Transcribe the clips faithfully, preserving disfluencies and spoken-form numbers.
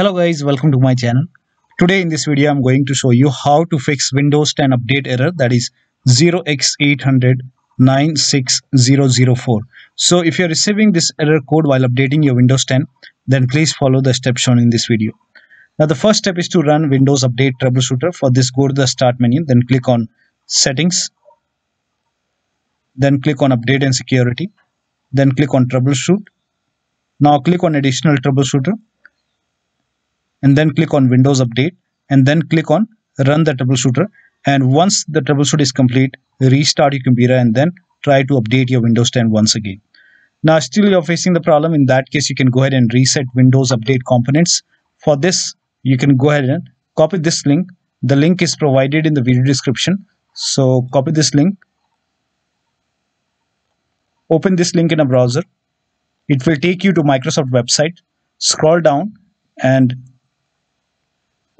Hello guys, welcome to my channel. Today in this video I'm going to show you how to fix Windows ten update error, that is zero x eight zero zero nine six zero zero four. So if you're receiving this error code while updating your Windows ten, then please follow the steps shown in this video. Now the first step is to run Windows Update Troubleshooter. For this, go to the Start menu, then click on Settings, then click on Update and Security, then click on Troubleshoot. Now click on Additional Troubleshooter, and then click on Windows Update, and then click on Run the Troubleshooter. And once the troubleshoot is complete, restart your computer and then try to update your Windows ten once again. Now still you're facing the problem, in that case you can go ahead and reset Windows Update components. For this, you can go ahead and copy this link. The link is provided in the video description, so copy this link, open this link in a browser. It will take you to Microsoft website. Scroll down, and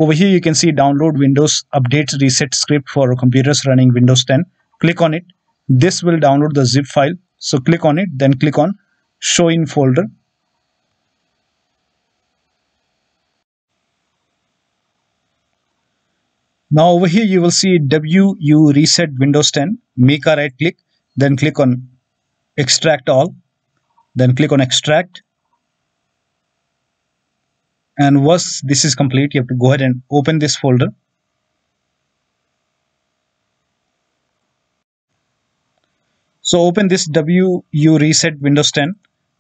over here you can see Download Windows Update Reset Script for computers running Windows ten. Click on it. This will download the zip file, so click on it, then click on Show in Folder. Now over here you will see W U Reset Windows ten. Make a right click, then click on Extract All, then click on Extract. And once this is complete, you have to go ahead and open this folder. So open this W U Reset Windows ten,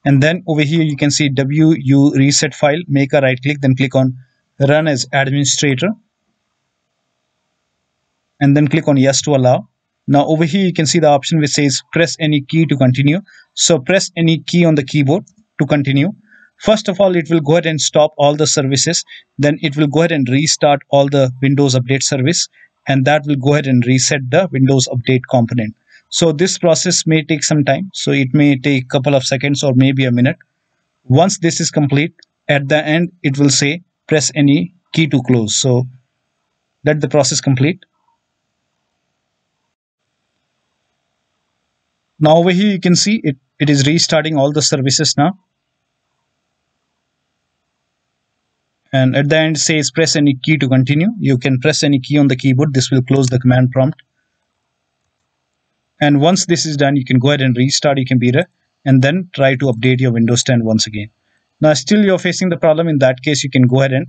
and then over here you can see W U Reset file. Make a right click, then click on Run as Administrator, and then click on Yes to allow. Now over here you can see the option which says press any key to continue. So press any key on the keyboard to continue. First of all, it will go ahead and stop all the services. Then it will go ahead and restart all the Windows Update service, and that will go ahead and reset the Windows Update component. So this process may take some time. So it may take a couple of seconds or maybe a minute. Once this is complete, at the end it will say press any key to close. So let the process complete. Now over here you can see it, it is restarting all the services now. And at the end it says press any key to continue. You can press any key on the keyboard. This will close the command prompt. And once this is done, you can go ahead and restart your computer and then try to update your Windows ten once again. Now still you're facing the problem. In that case, you can go ahead and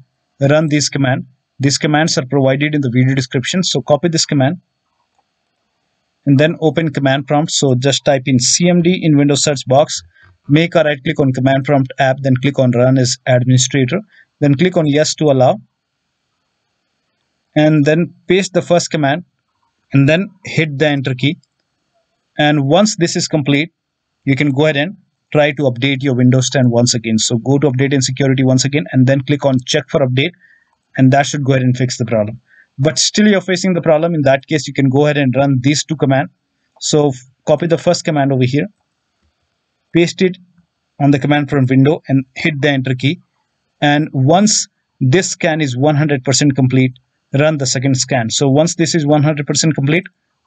run this command. These commands are provided in the video description. So copy this command and then open command prompt. So just type in C M D in Windows search box. Make a right click on command prompt app, then click on Run as Administrator. Then click on Yes to allow, and then paste the first command and then hit the enter key. And once this is complete, you can go ahead and try to update your Windows ten once again. So go to Update and Security once again, and then click on Check for Update, and that should go ahead and fix the problem. But still you're facing the problem. In that case, you can go ahead and run these two commands. So copy the first command over here, paste it on the command prompt window and hit the enter key. And once this scan is one hundred percent complete, run the second scan. So once this is one hundred percent complete,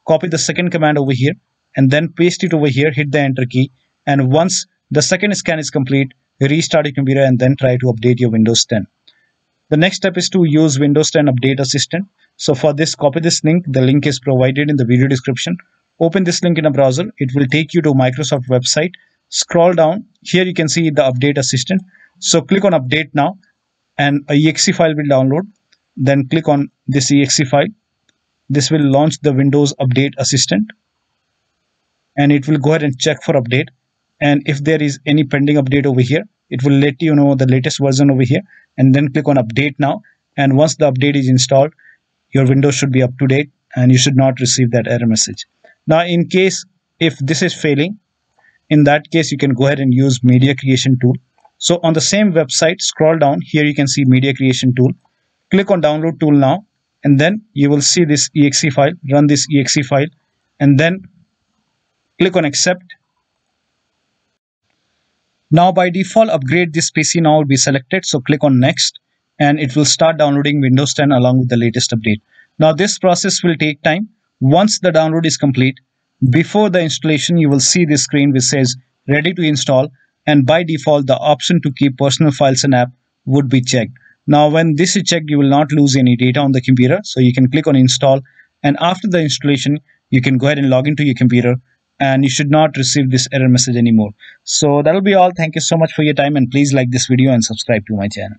copy the second command over here and then paste it over here, hit the enter key. And once the second scan is complete, restart your computer and then try to update your Windows ten. The next step is to use Windows ten Update Assistant. So for this, copy this link. The link is provided in the video description. Open this link in a browser. It will take you to Microsoft website. Scroll down. Here you can see the Update Assistant. So click on Update now, and a E X E file will download. Then click on this E X E file. This will launch the Windows Update Assistant, and it will go ahead and check for update. And if there is any pending update over here, it will let you know the latest version over here, and then click on Update now. And once the update is installed, your Windows should be up to date and you should not receive that error message. Now in case if this is failing, in that case you can go ahead and use Media Creation Tool. So on the same website, scroll down. Here you can see Media Creation Tool. Click on Download Tool now, and then you will see this E X E file. Run this E X E file and then click on Accept. Now by default, Upgrade This P C Now will be selected. So click on Next, and it will start downloading Windows ten along with the latest update. Now this process will take time. Once the download is complete, before the installation, you will see this screen which says Ready to Install. And by default, the option to keep personal files and app would be checked. Now when this is checked, you will not lose any data on the computer, so you can click on install, and after the installation you can go ahead and log into your computer and you should not receive this error message anymore. So that'll be all. Thank you so much for your time, and please like this video and subscribe to my channel.